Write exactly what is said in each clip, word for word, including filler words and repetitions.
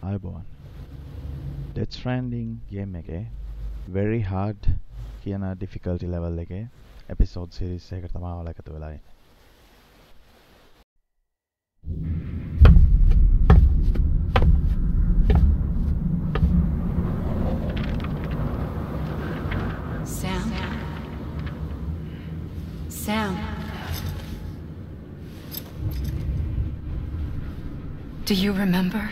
අයිබෝන් Death Stranding game එකේ very hard කියන difficulty level එකේ episode series එකකට තමයි ඔයාලා එකතු වෙලා ඉන්නේ. Do you remember?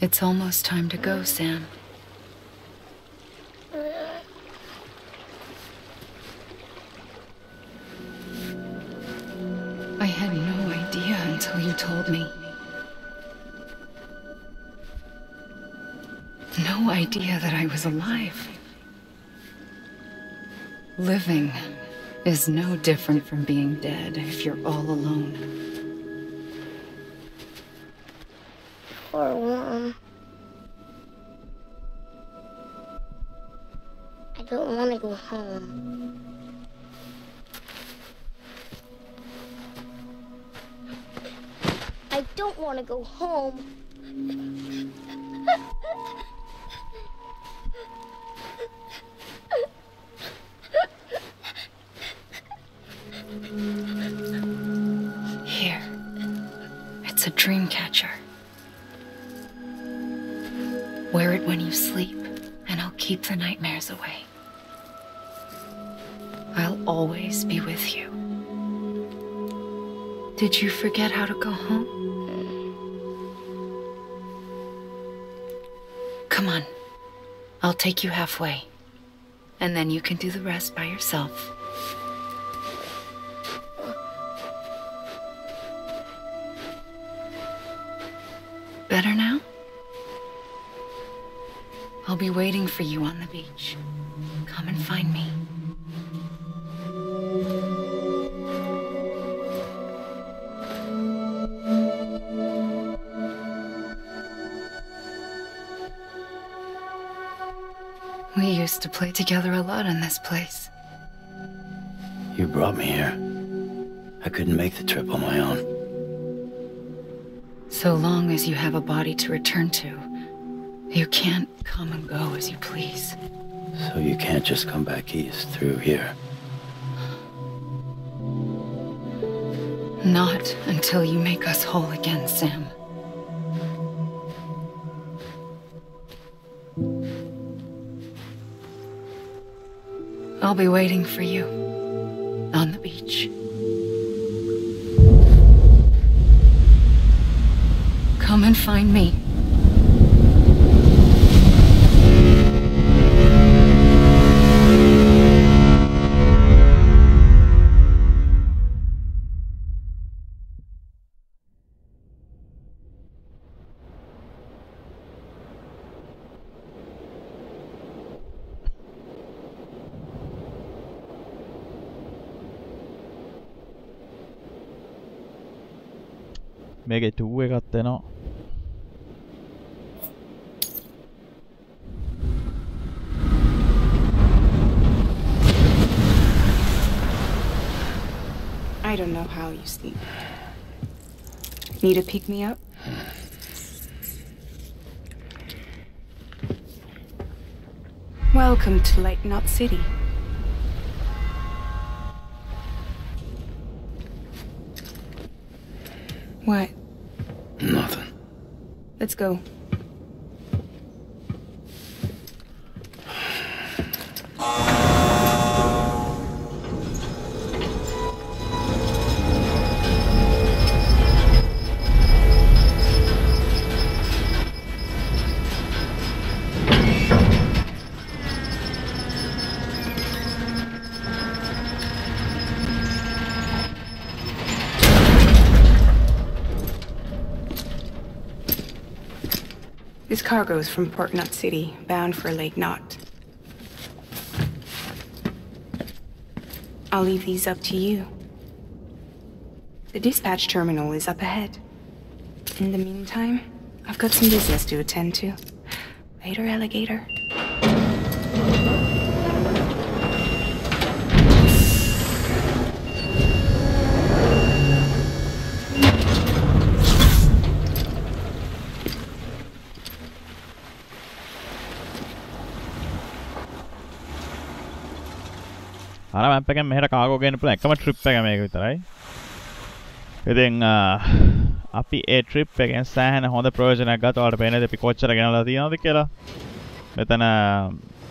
It's almost time to go, Sam. I had no idea until you told me. No idea that I was alive. Living is no different from being dead if you're all alone. I don't want to go home. I don't want to go home. Here, it's a dream catcher. Wear it when you sleep, and I'll keep the nightmares away. I'll always be with you. Did you forget how to go home? Come on. I'll take you halfway. And then you can do the rest by yourself. Better now? I'll be waiting for you on the beach. Come and find me. We used to play together a lot in this place. You brought me here. I couldn't make the trip on my own. So long as you have a body to return to, you can't come and go as you please. So you can't just come back east through here? Not until you make us whole again, Sam. I'll be waiting for you on the beach. Come and find me. Mega two එකක් දෙනවා. I don't know how you sleep. Need to pick me up? Welcome to Lake Knot City. What? Nothing. Let's go. This cargo's from Port Knot City, bound for Lake Knot. I'll leave these up to you. The dispatch terminal is up ahead. In the meantime, I've got some business to attend to. Later, alligator. අර map එකෙන් මෙහෙට කාගෝ ගේන්න පුළුවන් එකම trip එක මේක විතරයි. ඉතින් අපි ඒ ට්‍රිප් එකෙන් සෑහෙන හොඳ ප්‍රයෝජනයක් ගත්තා. ඔයාලට පේනද අපි කොච්චර ගෙනලා තියනවද කියලා. මෙතන one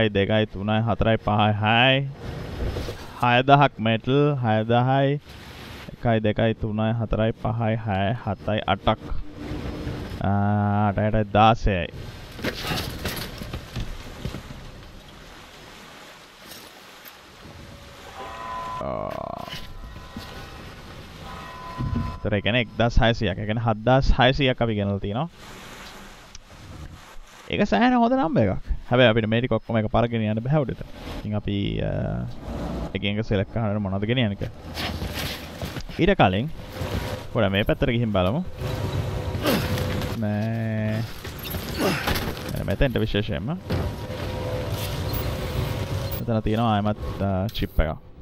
two three four five six six thousand metal six thousand one two three four five six seven eight ආ eight sixteen Tera eknek das haisiya eknek hat das haisiya kapi ganal tiyena. Eka sahana hoda number ekak. Habai apita me tika okkoma eka para gena yanna bæha udata. Ithin api ekeng eka select karana monada gena yanne kiyala. ඊට කලින් පොඩ මේ පැත්තට ගිහින් බලමු. මේ මෙතෙන්ට විශේෂයෙන්ම. මෙතන තියෙනවා ආයමත් chip එකක්.